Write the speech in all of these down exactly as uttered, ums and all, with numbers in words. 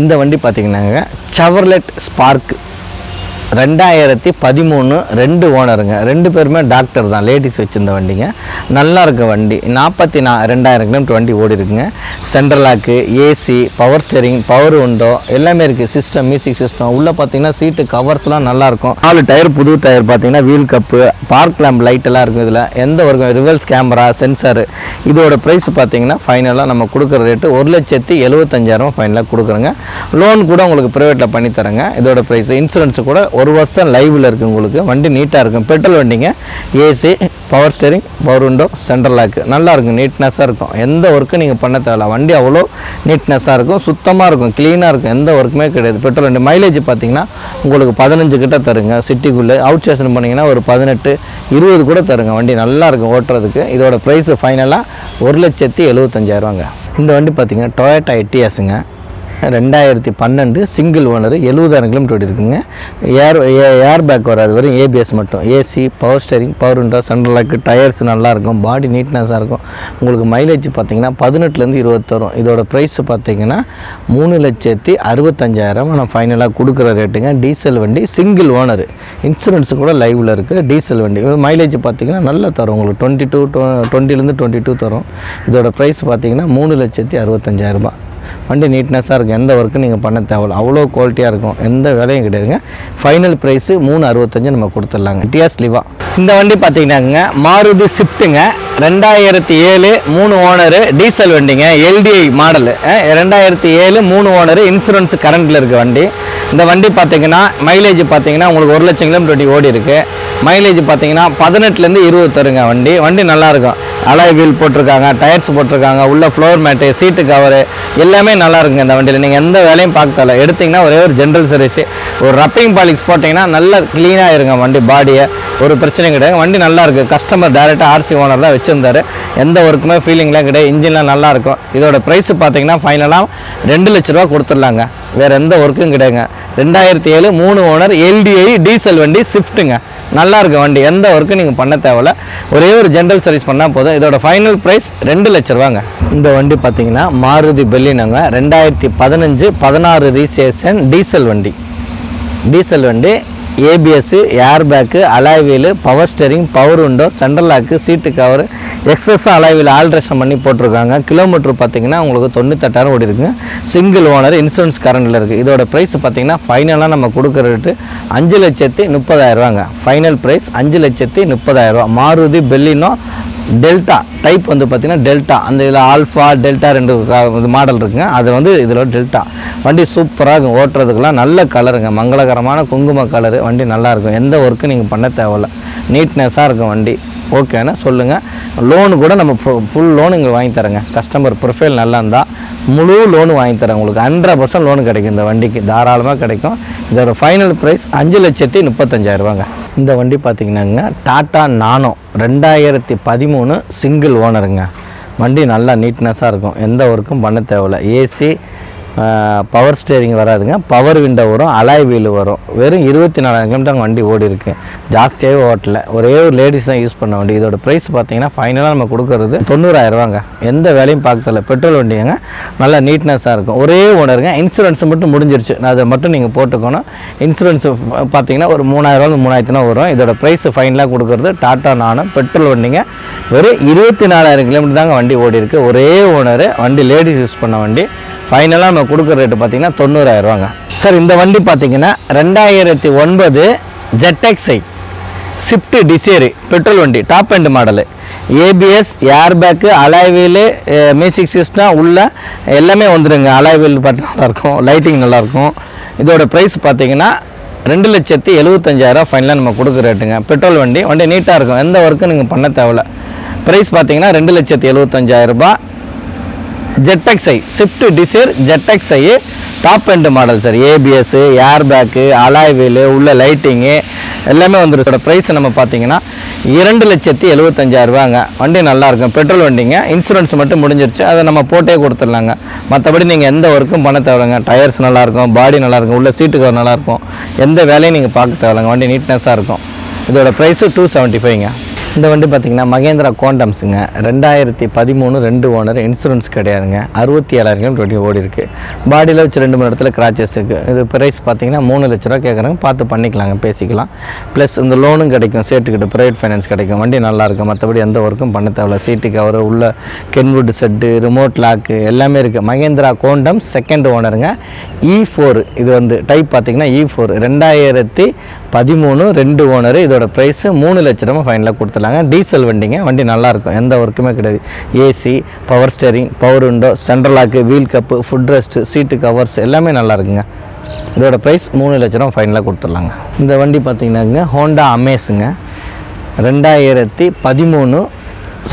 இந்த வண்டி பாத்தீங்கன்னாங்க Chevrolet Spark ரெண்டாயிரத்து பதிமூன்று ரெண்டு ஓனருங்க ரெண்டு பேருமே டாக்டர் தான் லேடிஸ் வச்சிருந்த வண்டிங்க நல்லா இருக்க வண்டி நாற்பத்தி நான்கு ரெண்டாயிரம் கிலோமீட்டர் வண்டி ஓடி இருக்குங்க central lock AC power steering power window எல்லாமே இருக்கு சிஸ்டம் மியூசிக் சிஸ்டம் உள்ள பாத்தீங்கன்னா சீட் கவர்ஸ்லாம் நல்லா இருக்கும் நாலு டயர் புது டயர் பாத்தீங்கன்னா wheel cup park lamp light எல்லாம் இருக்கு இதுல எந்த வர்க்கம் ரிவர்ஸ் கேமரா சென்சார் இதோட பிரைஸ் பாத்தீங்கன்னா ஃபைனலா நம்ம கொடுக்கிற ரேட் ஒரு லட்சத்து எழுபத்தஞ்சாயிரம் ஃபைனலா கொடுக்குறங்க லோன் கூட உங்களுக்கு பிரைவேட்ல பண்ணி தரங்க இதோட பிரைஸ் இன்சூரன்ஸ் கூட ஒரு வருஷம் லைவ்ல இருக்கு உங்களுக்கு வண்டி நீட்டா இருக்கும் பெட்ரோல் வண்டிங்க AC power steering power window central lock நல்லா இருக்கும் நீட்னஸா இருக்கும் எந்த வர்க்கு நீங்க பண்ண தேவல வண்டி அவ்வளோ நீட்னஸா இருக்கும் சுத்தமா இருக்கும் க்ளீனா இருக்கும் எந்த வர்க்குமே கிடையாது பெட்ரோல் வண்டி மைலேஜ் பாத்தீங்கன்னா உங்களுக்கு பதினஞ்சு கிட்ட தருங்க சிட்டிக்குள்ள அவுட் ஸ்டேஷன் பண்ணீங்கன்னா ஒரு பதினெட்டு இருபது கூட தருங்க வண்டி நல்லா இருக்கும் ஓட்றதுக்கு இதோட பிரைஸ் ஃபைனலா ஒரு லட்சத்து எழுபத்தஞ்சாயிரம்ங்க இந்த வண்டி பாத்தீங்கன்னா Toyota ஐடிஎஸ்ங்க ரெண்டாயிரத்து பன்னிரண்டு சிங்கிள் ஓனர் எழுபதாயிரம் கிலோமீட்டர் ஓடி இருக்குங்க ஏர் ஏர் பேக் வராது வரும் ஏபிஎஸ் மட்டும் AC power steering power window central lock tyres நல்லாயிருக்கும் பாடி நீட்னஸாக இருக்கும் உங்களுக்கு மைலேஜ் பார்த்தீங்கன்னா பதினெட்டுலேருந்து இருபது தரும் இதோட ப்ரைஸ் பார்த்தீங்கன்னா மூணு லட்சத்தி அறுபத்தஞ்சாயிரம் நான் ஃபைனலாக கொடுக்குற ரேட்டுங்க டீசல் வண்டி சிங்கிள் ஓனர் இன்சூரன்ஸ் கூட லைவில் இருக்குது டீசல் வண்டி மைலேஜ் பார்த்தீங்கன்னா நல்லா தரும் உங்களுக்கு டுவெண்ட்டி டூ டுவெண்ட்டிலேருந்து டுவெண்ட்டி டூ தரும் இதோட ப்ரைஸ் பார்த்தீங்கன்னா மூணு லட்சத்தி அறுபத்தஞ்சாயிரரூபா வண்டி நீட்னஸாக இருக்கும் எந்த ஒர்க்கும் நீங்கள் பண்ண தேவையில்ல அவ்வளோ குவாலிட்டியாக இருக்கும் எந்த வேலையும் கிடையாதுங்க ஃபைனல் ப்ரைஸு மூணு அறுபத்தஞ்சு நம்ம கொடுத்துடலாங்க டியாஸ் லிவா இந்த வண்டி பார்த்தீங்கன்னாங்க மாருதி ஸ்விஃப்ட்டுங்க ரெண்டாயிரத்தி ஏழு மூணு ஓனரு டீசல் வண்டிங்க எல்டிஐ மாடல் ரெண்டாயிரத்தி ஏழு மூணு ஓனரு இன்சூரன்ஸ் கரண்டில் இருக்க வண்டி இந்த வண்டி பார்த்தீங்கன்னா மைலேஜ் பார்த்தீங்கன்னா உங்களுக்கு ஒரு லட்சம் கிலோமீட்டர் ஓடி இருக்கு மைலேஜ் பார்த்தீங்கன்னா பதினெட்டுலேருந்து இருபது தருங்க வண்டி வண்டி நல்லாயிருக்கும் அலாய் வீல் போட்டிருக்காங்க டயர்ஸ் போட்டிருக்காங்க உள்ள ஃப்ளோர் மேட்டு சீட்டு கவரு எல்லாமே நல்லா இருக்குங்க இந்த வண்டியில் நீங்கள் எந்த வேலையும் பார்க்கல எடுத்திங்கன்னா ஒரே ஒரு ஜென்ரல் சர்வீஸு ஒரு ரப்பிங் பாலிக்ஸ் போட்டிங்கன்னா நல்லா க்ளீனாக இருங்க வண்டி பாடியை ஒரு பிரச்சனையும் கிடையாது வண்டி நல்லா இருக்குது கஸ்டமர் டேரெக்டாக ஆர்சி ஓனர் தான் வச்சுருந்தார் எந்த ஒர்க்குமே ஃபீலிங்லாம் கிடையாது இன்ஜின்லாம் நல்லாயிருக்கும் இதோட ப்ரைஸு பார்த்தீங்கன்னா ஃபைனலாக ரெண்டு லட்ச ரூபா கொடுத்துடலாங்க வேறு எந்த ஒர்க்கும் கிடையாதுங்க ரெண்டாயிரத்தி ஏழு மூணு ஓனர் எல்டிஐ டீசல் வண்டி ஸ்விஃப்ட்டுங்க நல்லா இருக்க வண்டி எந்த ஒர்க்கும் நீங்கள் பண்ண தேவையில்ல ஒரே ஒரு ஜென்ரல் சர்வீஸ் பண்ணால் போதும் இதோட ஃபைனல் ப்ரைஸ் ரெண்டு லட்ச ரூபாங்க இந்த வண்டி பார்த்தீங்கன்னா மாருதி பெல்லினாங்க ரெண்டாயிரத்தி பதினஞ்சு பதினாறு ரிஜிஸ்ட்ரேஷன் டீசல் வண்டி டீசல் வண்டி ABS air bag alloy wheel power steering power window central lock seat cover எக்ஸஸாக அலாய் வீல் ஆல்ட்ரேஷன் பண்ணி போட்டிருக்காங்க கிலோமீட்டர் பார்த்தீங்கன்னா உங்களுக்கு தொண்ணூத்தெட்டாயிரம் ஓடி இருக்குங்க சிங்கிள் ஓனர் இன்சூரன்ஸ் கரண்டில் இருக்குது இதோட ப்ரைஸ் பார்த்தீங்கன்னா ஃபைனலாக நம்ம கொடுக்குற ரேட்டு அஞ்சு லட்சத்தி முப்பதாயிரரூவாங்க ஃபைனல் ப்ரைஸ் அஞ்சு லட்சத்தி முப்பதாயிரரூவா மாருதி பெல்லினோ டெல்டா டைப் வந்து பார்த்தீங்கன்னா டெல்டா அந்த இதில் ஆல்ஃபா டெல்டா ரெண்டு மாடல் இருக்குங்க அது வந்து இதில் டெல்டா வண்டி சூப்பராக இருக்கும் ஓட்டுறதுக்கெல்லாம் நல்ல கலருங்க மங்களகரமான குங்கும கலரு வண்டி நல்லாயிருக்கும் எந்த ஒர்க்கும் நீங்கள் பண்ண தேவையில்ல நீட்னஸாக இருக்கும் வண்டி ஓகேண்ணா சொல்லுங்கள் லோனு கூட நம்ம ஃபுல் லோனு இங்கே வாங்கி தரேங்க கஸ்டமர் ப்ரொஃபைல் நல்லா இருந்தால் முழு லோனு வாங்கி தரேன் உங்களுக்கு ஹண்ட்ரட் பர்சன்ட் லோனு கிடைக்கும் இந்த வண்டிக்கு தாராளமாக கிடைக்கும் இதோட ஃபைனல் ப்ரைஸ் அஞ்சு லட்சத்தி முப்பத்தஞ்சாயிரரூவாங்க இந்த வண்டி பார்த்தீங்கன்னாங்க டாட்டா நானோ ரெண்டாயிரத்தி பதிமூணு சிங்கிள் ஓனருங்க வண்டி நல்லா நீட்னஸாக இருக்கும் எந்த ஒர்க்கும் பண்ண தேவையில்ல ஏசி பவர் ஸ்டீரிங் வராதுங்க பவர் விண்டோ வரும் அலாய் வீல் வரும் வெறும் இருபத்தி நாலாயிரம் கிலோமீட்டர் வண்டி ஓடி இருக்குது ஜாஸ்தியாகவே ஓட்டல ஒரே ஒரு லேடிஸ் தான் யூஸ் பண்ண வண்டி இதோட ப்ரைஸ் பார்த்தீங்கன்னா ஃபைனலாக நம்ம கொடுக்கறது தொண்ணூறாயிரரூவாங்க எந்த வேலையும் பார்க்கல பெட்ரோல் வண்டிங்க நல்லா நீட்னஸாக இருக்கும் ஒரே ஓனருங்க இன்சூரன்ஸ் மட்டும் முடிஞ்சிருச்சு அதை மட்டும் நீங்கள் போட்டுக்கணும் இன்சூரன்ஸ் பார்த்தீங்கன்னா ஒரு மூணாயிரரூவா மூணாயிரத்துனா வரும் இதோட ப்ரைஸ் ஃபைனலாக கொடுக்கறது டாட்டா நானோ பெட்ரோல் வண்டிங்க வெறும் இருபத்தி நாலாயிரம் கிலோமீட்டர் தாங்க வண்டி ஓடி இருக்குது ஒரே ஓனர் வண்டி லேடிஸ் யூஸ் பண்ண வண்டி ஃபைனலாக நம்ம கொடுக்குற ரேட்டு பார்த்தீங்கன்னா தொண்ணூறாயிரரூவாங்க சார் இந்த வண்டி பார்த்தீங்கன்னா ரெண்டாயிரத்தி ஒன்பது ஜெட்எக்ஸ்ஐ ஸ்விஃப்ட் டிசைர் பெட்ரோல் வண்டி top end model ABS air bag alloy wheel music system உள்ள எல்லாமே வந்துடுங்க அலாய் வீல் பார்த்து நல்லாயிருக்கும் லைட்டிங் நல்லாயிருக்கும் இதோட ப்ரைஸ் பார்த்தீங்கன்னா ரெண்டு லட்சத்தி எழுபத்தஞ்சாயிரம் ஃபைனலாக நம்ம கொடுக்குற ரேட்டுங்க பெட்ரோல் வண்டி வண்டி நீட்டாக இருக்கும் எந்த ஒர்க்கும் நீங்கள் பண்ண தேவையில்ல ப்ரைஸ் பார்த்தீங்கன்னா ரெண்டு லட்சத்தி எழுபத்தஞ்சாயிரரூபா ZXi Swift Dzire ZXi top end model sir ABS air bag alloy wheel உள்ள லைட்டிங்கு எல்லாமே வந்துருச்சோட ப்ரைஸ் நம்ம பார்த்தீங்கன்னா இரண்டு லட்சத்தி எழுபத்தஞ்சாயிரரூவாங்க வண்டி நல்லாயிருக்கும் பெட்ரோல் வண்டிங்க இன்சூரன்ஸ் மட்டும் முடிஞ்சிருச்சு அதை நம்ம போட்டே கொடுத்துடலாங்க மற்றபடி நீங்கள் எந்த ஒர்க்கும் பண்ண தேவையில்லைங்க டயர்ஸ் நல்லாயிருக்கும் பாடி நல்லாயிருக்கும் உள்ள சீட்டு கவர் நல்லாயிருக்கும் எந்த வேலையும் நீங்கள் பார்க்க தேவையில்லைங்க வண்டி நீட்னஸாக இருக்கும் இதோட ப்ரைஸு டூ செவன்ட்டி ஃபைவ்ங்க இந்த வண்டி பாத்தீங்கன்னா மகேந்திரா குவாண்டம்ஸ்ங்க ரெண்டாயிரத்து பதிமூன்று ரெண்டு ஓனர் இன்சூரன்ஸ் கிடையாதுங்க அறுபத்தி ஏழாயிரம் கிலோமீட்டர் ஓடி இருக்கு பாடியில வச்சு ரெண்டு மூணு இடத்துல கிராச்சஸ் இருக்கு இது பிரைஸ் பாத்தீங்கன்னா மூணு லட்சம் ரூபாய் கேக்குறாங்க பார்த்து பண்ணிக்கலாங்க பேசிக்கலாம் பிளஸ் இந்த லோனும் கிடைக்கும் சேர்த்துக்கிட்டு பிரைவேட் ஃபைனான்ஸ் கிடைக்கும் வண்டி நல்லா இருக்கு மத்தபடி எந்த வர்க்கும் பண்ண தேவல சீட் கவர் உள்ள கென்வுட் செட் ரிமோட் லாக் எல்லாமே இருக்கு மகேந்திரா குவாண்டம் செகண்ட் ஓனர்ங்க E four இது வந்து டைப் பாத்தீங்கன்னா E four ரெண்டாயிரத்து பதிமூன்று ரெண்டு ஓனர் இதோட பிரைஸ் மூணு லட்சம் ரூபாய் ஃபைனலா கொடுத்து डीजल वंडी वंडी नल्ला एंत वर्कुमे AC power steering power window central lock wheel cup foot rest seat covers एल्लामे नल्ला इरुक्कुंगा इदोड प्राइस மூணு லட்சம் रூபாய் फाइनला கொடுத்துறலாங்க இந்த வண்டி பாத்தீங்கன்னா Honda Amazங்க ரெண்டாயிரத்து பதிமூன்று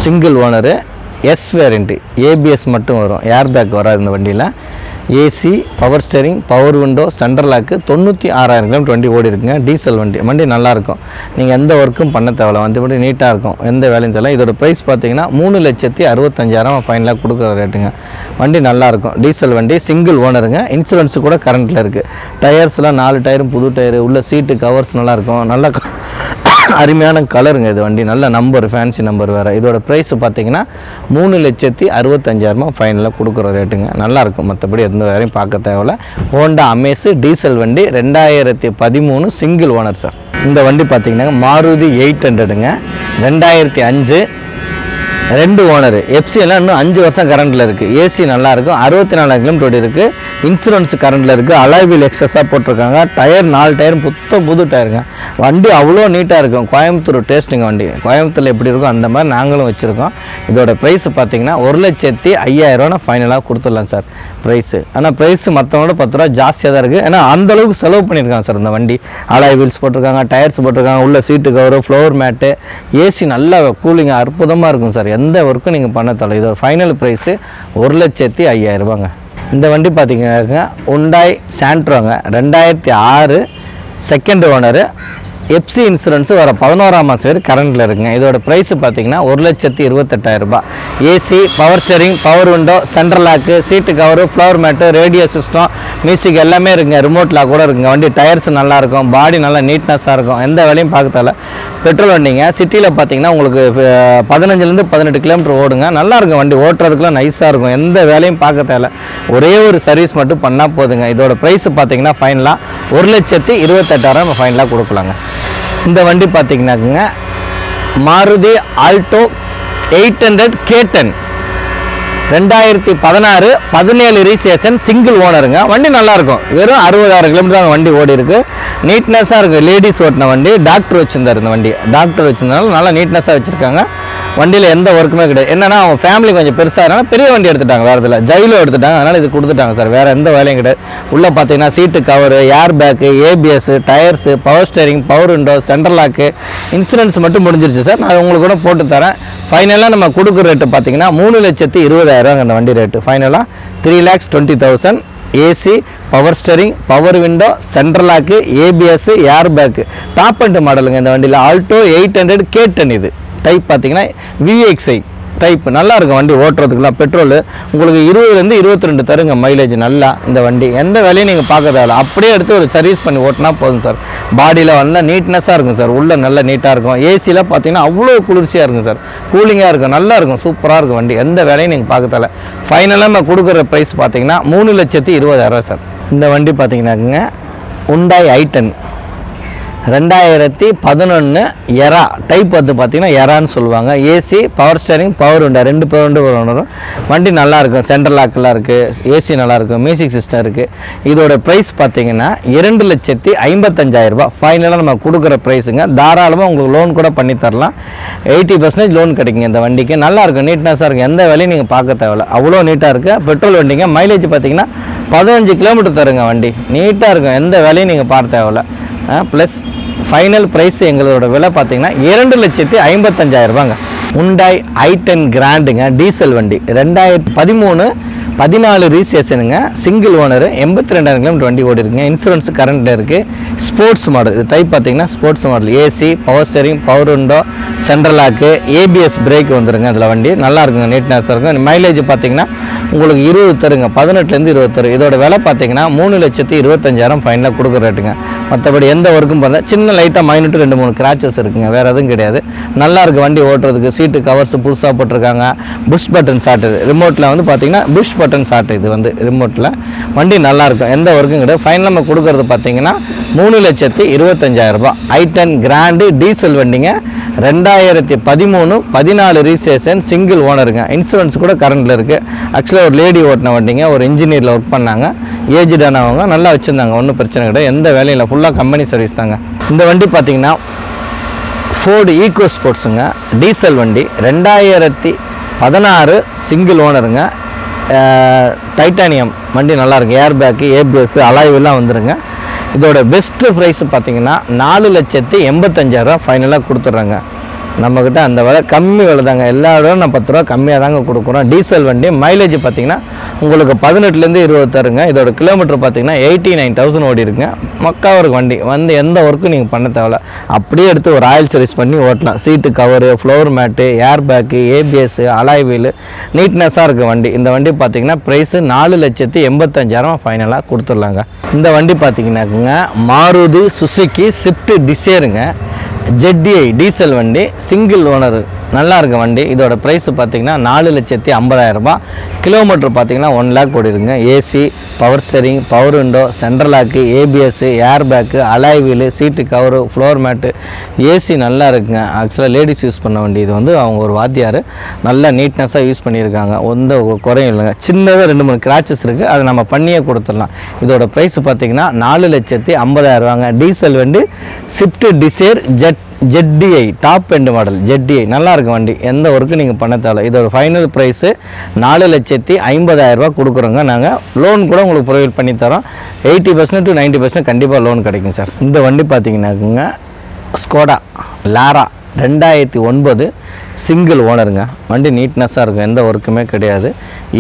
single owner S variant A B S மட்டும் வரும் ஏர் பேக் வராது இந்த வண்டியில AC power steering power window central lock தொண்ணூற்றி ஆறாயிரம் கிலோமீட்டர் ஓடி இருக்குங்க டீசல் வண்டி வண்டி நல்லா இருக்கும் நீங்க எந்த வர்க்கும் பண்ண தேவல வந்து வண்டி நீட்டா இருக்கும் எந்த வேலையும் தேவல இதோட பிரைஸ் பாத்தீங்கன்னா மூணு லட்சத்து அறுபத்தஞ்சாயிரம் ஃபைனலா கொடுக்குற ரேட்டுங்க வண்டி நல்லா இருக்கும் டீசல் வண்டி சிங்கிள் ஓனருங்க இன்சூரன்ஸ் கூட கரண்ட்ல இருக்கு டயர்ஸ்லாம் நாலு டயரும் புது டயர் உள்ள சீட் கவர்ஸ் நல்லா இருக்கும் நல்ல அருமையான கலருங்க இது வண்டி நல்ல நம்பர் ஃபேன்சி நம்பர் வேற இதோட பிரைஸ் பாத்தீங்கன்னா மூணு லட்சத்து அறுபத்தஞ்சாயிரம் ஃபைனலா கொடுக்குற ரேட்டுங்க நல்லா இருக்கும் மத்தபடி வேறையும் பார்க்க தேவல Honda Amaze டீசல் வண்டி ரெண்டாயிரத்து பதிமூன்று சிங்கிள் ஓனர் சார் இந்த வண்டி பாத்தீங்கன்னா Maruti எட்டு நூறுங்க ரெண்டாயிரத்து ஐந்து ரெண்டு ஓனர் எஃப்சி எல்லாம் இன்னும் அஞ்சு வருஷம் கரண்ட்ல இருக்கு ஏசி நல்லா இருக்கும் அறுபத்தி நாலாயிரம் கிலோமீட்டர் இருக்கு இன்சூரன்ஸ் கரண்ட்ல இருக்கு அலாய் வீல் எக்ஸஸா போட்டுருக்காங்க டயர் நாலு டயர் புத்த புது டயருங்க வண்டி அவ்வளோ நீட்டா இருக்கும் கோயம்புத்தூர் டேஸ்டிங் வண்டி கோயம்புத்தூர்ல எப்படி இருக்கும் அந்த மாதிரி நாங்களும் வச்சிருக்கோம் இதோட பிரைஸ் பாத்தீங்கன்னா ஒரு லட்சத்து ஐயாயிரம் ரூபாய் ஃபைனலா கொடுத்துடலாம் சார் பிரைஸ் ஆனா பிரைஸ் மத்தவங்களோட பத்து ரூபா ஜாஸ்தியா தான் இருக்கு ஏன்னா அந்த அளவுக்கு செலவு பண்ணிருக்காங்க சார் இந்த வண்டி அலாய் வீல்ஸ் போட்டுருக்காங்க டயர்ஸ் போட்டுருக்காங்க உள்ள seat cover floor mat AC நல்லா கூலிங் அற்புதமா இருக்கும் சார் எந்த வர்க்கும் நீங்க பண்ண தல இது ஃபைனல் பிரைஸ் ஒரு லட்சத்து ஐயாயிரம் ரூபாங்க இந்த வண்டி பாத்தீங்கன்னா Hyundai Santroங்க ரெண்டாயிரத்து ஆறு செகண்ட் ஓனர் எஃப்சி இன்சூரன்ஸ் வர பதினோராம் மாசம் வரை கரண்ட்ல இருக்குங்க இதோட பிரைஸ் பாத்தீங்கன்னா ஒரு லட்சத்து இருபத்தெட்டாயிரம் ரூபாய் AC power steering power window central lock seat cover floor mat radio system music எல்லாமே இருக்குங்க ரிமோட் லாக் கூட இருக்குங்க வண்டி டயர்ஸ் நல்லா இருக்கும் பாடி நல்லா நீட்னஸா இருக்கும் எந்த வேலையும் பார்க்கதல பெட்ரோல் வண்டிங்க சிட்டியில் பார்த்தீங்கன்னா உங்களுக்கு பதினஞ்சுலேருந்து பதினெட்டு கிலோமீட்டர் ஓடுங்க நல்லா இருக்கும் வண்டி ஓட்டுறதுக்குலாம் நைஸாக இருக்கும் எந்த வேலையும் பார்க்க தேவையில்ல ஒரே ஒரு சர்வீஸ் மட்டும் பண்ணால் போதுங்க இதோட ப்ரைஸ் பார்த்தீங்கன்னா ஃபைனலாக ஒரு லட்சத்து இருபத்தெட்டாயிரம் நம்ம ஃபைனலாக கொடுக்கலாங்க இந்த வண்டி பார்த்தீங்கன்னாக்குங்க Maruti Alto eight hundred K ten ரெண்டாயிரத்தி பதினாறு பதினேழு ரிஜிஸ்ட்ரேஷன் சிங்கிள் ஓனருங்க வண்டி நல்லா இருக்கும் வெறும் அறுபதாயிரம் கிலோமீட்டர் வண்டி ஓடி இருக்கு நீட்னஸாக இருக்கு லேடிஸ் ஓட்டின வண்டி டாக்டர் வச்சிருந்தாரு இந்த வண்டி டாக்டர் வச்சிருந்தனால நல்லா நீட்னஸாக வச்சிருக்காங்க வண்டியில் எந்த ஒர்க்குமே கிடையாது என்னன்னா அவங்க ஃபேமிலி கொஞ்சம் பெருசாக இருந்தாலும் பெரிய வண்டி எடுத்துட்டாங்க வேறு இதில் ஜெயிலோ எடுத்துட்டாங்க அதனால இது கொடுத்துட்டாங்க சார் வேற எந்த வேலையும் கிடையாது உள்ளே பார்த்தீங்கன்னா seat cover air bag ABS tyres power steering power window central lock insurance மட்டும் முடிஞ்சிருச்சு சார் நான் உங்களுக்கு கூட போட்டு தரேன் ஃபைனலாக நம்ம கொடுக்குற ரேட்டு பார்த்தீங்கன்னா மூணு லட்சத்து இருபதாயிரம் அந்த வண்டி ரேட்டு ஃபைனலாக three lakhs twenty thousand AC power steering power window central lock ABS air bag top end மாடலுங்க இந்த வண்டியில் Alto eight hundred K ten இது டைப் பார்த்தீங்கன்னா விஎக்ஸ்ஐ டைப் நல்லா இருக்கும் வண்டி ஓட்டுறதுக்குலாம் பெட்ரோல் உங்களுக்கு இருபதுலேருந்து இருபத்தி ரெண்டு தருங்க மைலேஜ் நல்லா இந்த வண்டி எந்த வேலையும் நீங்கள் பார்க்க தேவையில்ல அப்படியே எடுத்து ஒரு சர்வீஸ் பண்ணி ஓட்டினா போதும் சார் பாடியில் நல்லா நீட்னஸாக இருக்கும் சார் உள்ளே நல்லா நீட்டாக இருக்கும் ஏசியில் பார்த்தீங்கன்னா அவ்வளோ குளிர்ச்சியாக இருக்கும் சார் கூலிங்காக இருக்கும் நல்லா இருக்கும் சூப்பராக இருக்கும் வண்டி எந்த வேலையும் நீங்கள் பார்க்க தேவையில்ல ஃபைனலாக நம்ம கொடுக்குற ப்ரைஸ் பார்த்தீங்கன்னா மூணு லட்சத்து இருபதாயிரம் சார் இந்த வண்டி பார்த்தீங்கன்னாக்குங்க Hyundai i ten ரெண்டாயிரத்தி பதினொன்று எரா டைப் வந்து பார்த்தீங்கன்னா எரான்னு சொல்லுவாங்க ஏசி பவர் ஸ்டீரிங் பவர் உண்டா ரெண்டு பவர் உண்டு வரும் வண்டி நல்லாயிருக்கும் சென்ட்ரல் லாக்கெல்லாம் இருக்குது ஏசி நல்லாயிருக்கும் மியூசிக் சிஸ்டம் இருக்குது இதோட ப்ரைஸ் பார்த்தீங்கன்னா இரண்டு லட்சத்தி ஐம்பத்தஞ்சாயிரம் ரூபாய் ஃபைனலாக நம்ம கொடுக்குற ப்ரைஸுங்க தாராளமாக உங்களுக்கு லோன் கூட பண்ணி தரலாம் எயிட்டி பர்சன்டேஜ் லோன் கிடைக்குங்க இந்த வண்டிக்கு நல்லாயிருக்கும் நீட்னஸாக இருக்கும் எந்த வேலையும் நீங்கள் பார்க்க தேவையில்ல அவ்வளோ நீட்டாக இருக்குது பெட்ரோல் வண்டிங்க மைலேஜ் பார்த்தீங்கன்னா பதினஞ்சு கிலோமீட்டர் தருங்க வண்டி நீட்டாக இருக்கும் எந்த வேலையும் நீங்கள் பார்க்க தேவையில்ல ப்ளஸ் ஃபைனல் ப்ரைஸ் எங்களோட விலை பார்த்தீங்கன்னா இரண்டு லட்சத்தி ஐம்பத்தஞ்சாயிரம் ரூபாங்க Hyundai i ten கிராண்டுங்க டீசல் வண்டி ரெண்டாயிரத்தி பதிமூணு பதினாலு ரிஜிஸ்ட்ரேஷனுங்க சிங்கிள் ஓனர் எண்பத்தி ரெண்டாயிரம் கிலோமீட்டர் வண்டி ஓடி இருக்குங்க இன்சூரன்ஸ் கரண்ட்டில் இருக்குது ஸ்போர்ட்ஸ் மாடல் இது டைப் பார்த்தீங்கன்னா sports model AC power steering power window central lock ABS brake வந்துருங்க அதில் வண்டி நல்லா இருக்குங்க நீட்னஸாக இருக்கும் மைலேஜ் பார்த்தீங்கன்னா உங்களுக்கு இருபது தருங்க பதினெட்டுலேருந்து இருபது தரும் இதோட விலை பார்த்தீங்கன்னா மூணு லட்சத்தி இருபத்தஞ்சாயிரம் ஃபைனலாக கொடுக்குற ரேட்டுங்க மற்றபடி எந்த ஒர்க்கும் பண்ணல. சின்ன லைட்டாக மைனூட்டு ரெண்டு மூணு கிராச்சஸ் இருக்குங்க, வேறு எதுவும் கிடையாது. நல்லா இருக்குது வண்டி ஓட்டுறதுக்கு. சீட்டு கவர்ஸ் புதுசாக போட்டிருக்காங்க. புஷ் பட்டன் சார்ட்டு ரிமோட்டில் வந்து பார்த்திங்கன்னா புஷ் பட்டன் சார்ட்டு இது வந்து ரிமோட்டில் வண்டி நல்லாயிருக்கும், எந்த ஒர்க்கும் கிடையாது. ஃபைனல் நம்ம கொடுக்குறது பார்த்திங்கன்னா மூணு லட்சத்தி இருபத்தஞ்சாயிரரூபா. ஐ டென் கிராண்டு டீசல் வண்டிங்க, ரெண்டாயிரத்தி பதிமூணு பதினாலு ரீசேஷன், சிங்கிள் ஓனருங்க, இன்சூரன்ஸ் கூட கரண்டில் இருக்குது. ஆக்சுவலாக ஒரு லேடி ஓட்டின வண்டிங்க, ஒரு இன்ஜினியரில் ஒர்க் பண்ணாங்க, ஏஜ்டானவங்க, நல்லா வச்சுருந்தாங்க, ஒன்றும் பிரச்சனை கிடையாது, எந்த வேலையும் இல்லை, ஃபுல்லாக கம்பெனி சர்வீஸ் தாங்க. இந்த வண்டி பார்த்திங்கன்னா ஃபோர்டு ஈக்கோ ஸ்போர்ட்ஸுங்க, டீசல் வண்டி, ரெண்டாயிரத்தி பதினாறு, சிங்கிள் ஓனருங்க, டைட்டானியம் வண்டி நல்லாயிருக்கு, ஏர்பேக்கு, ஏபிஎஸ், அலாய்வெல்லாம் வந்துடுங்க. இதோட பெஸ்ட்டு ப்ரைஸு பார்த்திங்கன்னா நாலு லட்சத்தி எண்பத்தஞ்சாயிரரூவா ஃபைனலாக கொடுத்துட்றாங்க. நம்மக்கிட்ட அந்த விலை கம்மி விலை தாங்க, எல்லா விடம் நான் பத்து ரூபா கம்மியாக தாங்க கொடுக்குறோம். டீசல் வண்டி மைலேஜ் பார்த்திங்கன்னா உங்களுக்கு பதினெட்டுலேருந்து இருபது தருங்க. இதோட கிலோமீட்டர் பார்த்திங்கன்னா எயிட்டி நைன் தௌசண்ட் ஓடி இருக்குங்க. மக்காக ஒரு வண்டி வந்து எந்த ஒர்க்கும் நீங்கள் பண்ண தேவையில்ல, அப்படியே எடுத்து ஒரு ஆயில் சர்வீஸ் பண்ணி ஓட்டலாம். Seat cover, floor mat, air bag, ABS, alloy wheel, நீட்னஸாக இருக்குது வண்டி. இந்த வண்டி பார்த்திங்கன்னா ப்ரைஸு நாலு லட்சத்தி எண்பத்தஞ்சாயிரம் ஃபைனலாக கொடுத்துடலாங்க. இந்த வண்டி பார்த்திங்கன்னாக்குங்க மாருதி சுசுக்கி ஸ்விஃப்ட் டிசையருங்க, ஜெட்ஐ டீசல் வண்டி, சிங்கிள் ஓனர், நல்லா இருக்க வண்டி. இதோட ப்ரைஸு பார்த்திங்கன்னா நாலு லட்சத்தி ஐம்பதாயிரரூபா. கிலோமீட்டர் பார்த்திங்கன்னா ஒன் லேக் ஓடி இருக்குங்க. AC, power steering, power window, central lock, ABS, air bag, alloy wheel, seat cover, floor mat, AC நல்லா இருக்குங்க. ஆக்சுவலாக லேடிஸ் யூஸ் பண்ண வண்டி இது வந்து, அவங்க ஒரு வாத்தியார், நல்லா நீட்னஸாக யூஸ் பண்ணியிருக்காங்க, ஒன்று குறையும் இல்லைங்க. சின்னதாக ரெண்டு மூணு கிராச்சஸ் இருக்குது, அதை நம்ம பண்ணியே கொடுத்துடலாம். இதோட ப்ரைஸு பார்த்திங்கன்னா நாலு லட்சத்தி ஐம்பதாயிரரூவாங்க. டீசல் வண்டி Swift Dzire Z ZDi top end model, ZDi நல்லா இருக்கும் வண்டி, எந்த ஒர்க்கும் நீங்கள் பண்ண தேவை. இதோட ஃபைனல் ப்ரைஸு நாலு லட்சத்தி ஐம்பதாயிரரூபா கொடுக்குறோங்க. நாங்கள் லோன் கூட உங்களுக்கு ப்ரொவைட் பண்ணி தரோம். Eighty percent to ninety percent கண்டிப்பாக லோன் கிடைக்கும் சார். இந்த வண்டி பார்த்தீங்கன்னாக்குங்க ஸ்கோடா லாரா, ரெண்டாயிரத்தி ஒன்பது, சிங்கிள் ஓனருங்க, வண்டி நீட்னஸாக இருக்கும், எந்த ஒர்க்குமே கிடையாது.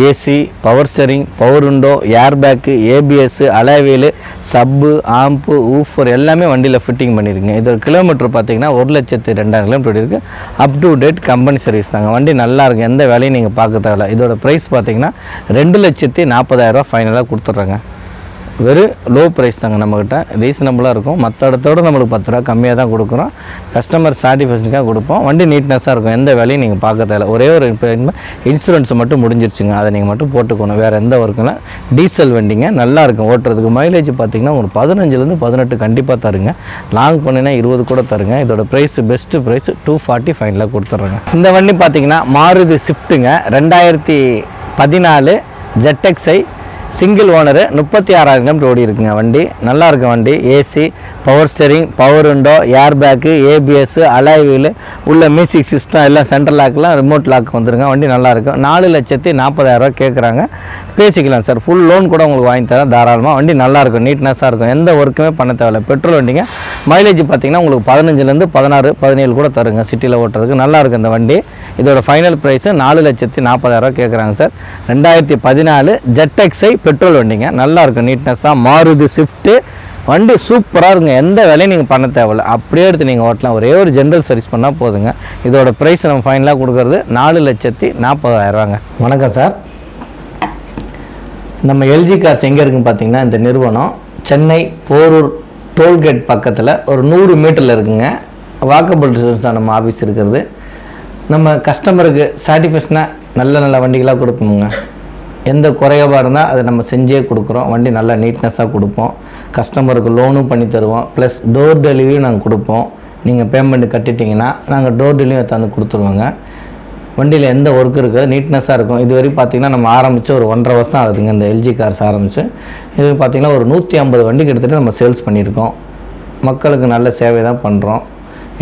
AC, power steering, power window, air bag, ABS, alloy wheel, sub, amp, woofer எல்லாமே வண்டியில் ஃபிட்டிங் பண்ணியிருக்குங்க. இதோட கிலோமீட்டர் பார்த்திங்கன்னா ஒரு லட்சத்து ரெண்டாயிரம் கிலோமீட்டர் இருக்குது. Up to date company service தாங்க, வண்டி நல்லாயிருக்கு, எந்த வேலையும் நீங்கள் பார்க்க தேவையில்ல. இதோட ப்ரைஸ் பார்த்திங்கன்னா ரெண்டு லட்சத்தி நாற்பதாயிரரூவா ஃபைனலாக கொடுத்துட்றாங்க. வெறும் லோ ப்ரைஸ் தாங்க, நம்மக்கிட்ட ரீசனபுளாக இருக்கும். மற்ற இடத்தோடு நம்மளுக்கு பத்து ரூபா கம்மியாக தான் கொடுக்குறோம், கஸ்டமர் சாட்டிஸ்ஃபேக்ஷனுக்காக கொடுப்போம். வண்டி நீட்னஸாக இருக்கும், எந்த வேலையும் நீங்கள் பார்க்க தேவையில்ல. ஒரே ஒரு இன்சூரன்ஸ் மட்டும் முடிஞ்சிருச்சுங்க, அதை நீங்கள் மட்டும் போட்டுக்கணும், வேறு எந்த ஒர்க்குன்னா. டீசல் வண்டிங்க நல்லாயிருக்கும் ஓட்டுறதுக்கு. மைலேஜ் பார்த்திங்கன்னா ஒரு பதினஞ்சுலேருந்து பதினெட்டு கண்டிப்பாக தருங்க, லாங் பண்ணினா இருபது கூட தருங்க. இதோட price best price two forty ஃபைனலாக கொடுத்துட்றாங்க. இந்த வண்டி பார்த்திங்கன்னா மாருதி ஸ்விஃப்ட்டுங்க, ரெண்டாயிரத்தி பதினாலு, ஜெட்எக்ஸ்ஐ, சிங்கிள் ஓனரு, முப்பத்தி ஆறாயிரம் கிலோமீட்டர் ஓடி இருக்குங்க. வண்டி நல்லா இருக்க வண்டி, AC, power steering, power window, air bag, ABS, alloy wheel, உள்ள மியூசிக் சிஸ்டம் எல்லாம், சென்ட்ரல் லாக்கெலாம் ரிமோட் லாக் வந்துடுங்க. வண்டி நல்லாயிருக்கும். நாலு லட்சத்தி நாற்பதாயிரரூவா கேட்குறாங்க, பேசிக்கலாம் சார். ஃபுல் லோன் கூட உங்களுக்கு வாங்கி தரேன் தாராளமாக. வண்டி நல்லாயிருக்கும், நீட்னஸாக இருக்கும், எந்த ஒர்க்குமே பண்ண தேவையில்ல. பெட்ரோல் வண்டிங்க, மைலேஜ் பார்த்திங்கன்னா உங்களுக்கு பதினஞ்சுலேருந்து பதினாறு பதினேழு கூட தருங்க, சிட்டியில் ஓட்டுறதுக்கு நல்லாயிருக்கு இந்த வண்டி. இதோட ஃபைனல் ப்ரைஸு நாலு லட்சத்தி நாற்பதாயிரரூவா கேட்குறாங்க சார். ரெண்டாயிரத்தி பதினாலு ஜெட்எக்ஸ்ஐ பெட்ரோல் வண்டிங்க, நல்லாயிருக்கும், நீட்னஸாக. மாருதி ஸ்விஃப்ட்டு வண்டி சூப்பராக இருக்குங்க, எந்த வேலையும் நீங்கள் பண்ண தேவையில்ல, அப்படியே எடுத்து நீங்கள் ஓட்டலாம். ஒரே ஒரு ஜென்ரல் சர்வீஸ் பண்ணால் போதுங்க. இதோட ப்ரைஸ் நம்ம ஃபைனலாக கொடுக்குறது நாலு லட்சத்தி நாற்பதாயிரரூவாங்க. வணக்கம் சார். நம்ம எல்ஜி கார்ஸ் எங்கே இருக்குதுன்னு பார்த்திங்கன்னா, இந்த நிறுவனம் சென்னை போரூர் டோல்கேட் பக்கத்தில் ஒரு நூறு மீட்டரில் இருக்குங்க. வாக்கபிள் டிஸ்டன்ஸ் தான் நம்ம ஆஃபீஸ் இருக்கிறது. நம்ம கஸ்டமருக்கு சாட்டிஸ்ஃபேக்ஷனாக நல்ல நல்ல வண்டிகளாக கொடுப்போமுங்க. எந்த குறைவாக இருந்தால் அதை நம்ம செஞ்சே கொடுக்குறோம். வண்டி நல்லா நீட்னஸாக கொடுப்போம். கஸ்டமருக்கு லோனும் பண்ணி தருவோம், ப்ளஸ் டோர் டெலிவரியும் நாங்கள் கொடுப்போம். நீங்கள் பேமெண்ட்டு கட்டிட்டிங்கன்னா நாங்கள் டோர் டெலிவரி எடுத்தாந்து கொடுத்துருவோங்க. வண்டியில் எந்த ஒர்க் இருக்குது, நீட்னஸாக இருக்கும். இது வரைக்கும் பார்த்திங்கன்னா நம்ம ஆரம்பித்து ஒரு ஒன்றரை வருஷம் ஆகுதுங்க இந்த எல்ஜி கார்ஸ் ஆரம்பித்து. இது பார்த்திங்கன்னா ஒரு நூற்றி ஐம்பது வண்டி கிட்டத்தட்ட நம்ம சேல்ஸ் பண்ணியிருக்கோம். மக்களுக்கு நல்ல சேவை தான் பண்ணுறோம்,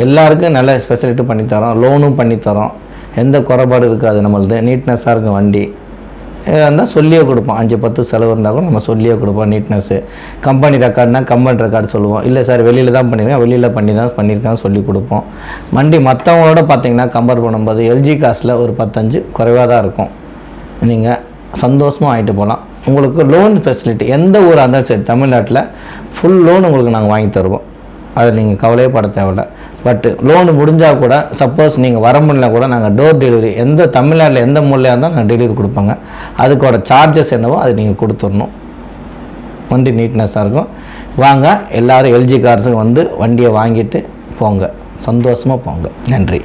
எல்லாருக்கும் நல்ல ஸ்பெஷலிட்டி பண்ணித்தரோம், லோனும் பண்ணித்தரோம், எந்த குறைபாடு இருக்காது. நம்மளது நீட்னஸாக இருக்கும் வண்டி இருந்தால் சொல்லியே கொடுப்போம். அஞ்சு பத்து செலவு இருந்தால் கூட நம்ம சொல்லியே கொடுப்போம். நீட்னஸ்ஸு கம்பெனி ரெக்கார்டுனா கம்பெனி ரெக்கார்டு சொல்லுவோம். இல்லை சார் வெளியில் தான் பண்ணியிருக்கேன், வெளியில் பண்ணி தான் பண்ணியிருக்கான்னு சொல்லி கொடுப்போம். வண்டி மற்றவங்களோட பார்த்திங்கன்னா கம்பேர் பண்ணும்போது எல்ஜி காசில் ஒரு பத்தஞ்சு குறைவாக தான் இருக்கும். நீங்கள் சந்தோஷமாக ஆகிட்டு போகலாம். உங்களுக்கு லோன் ஃபெசிலிட்டி எந்த ஊராக இருந்தாலும் சரி, தமிழ்நாட்டில் ஃபுல் லோன் உங்களுக்கு நாங்கள் வாங்கி தருவோம், அதை நீங்கள் கவலையே பட தேவையில்ல. பட்டு லோனு முடிஞ்சால் கூட, சப்போஸ் நீங்கள் வர முடியல கூட, நாங்கள் டோர் டெலிவரி எந்த தமிழ்நாட்டில் எந்த மூலையாக இருந்தாலும் நாங்கள் டெலிவரி கொடுப்போங்க. அதுக்கோட சார்ஜஸ் என்னவோ அது நீங்கள் கொடுத்துடணும். வண்டி நீட்னஸாக இருக்கும், வாங்க எல்லாரும் எல்ஜி கார்ஸுக்கு வந்து வண்டியை வாங்கிட்டு போங்க, சந்தோஷமாக போங்க. நன்றி.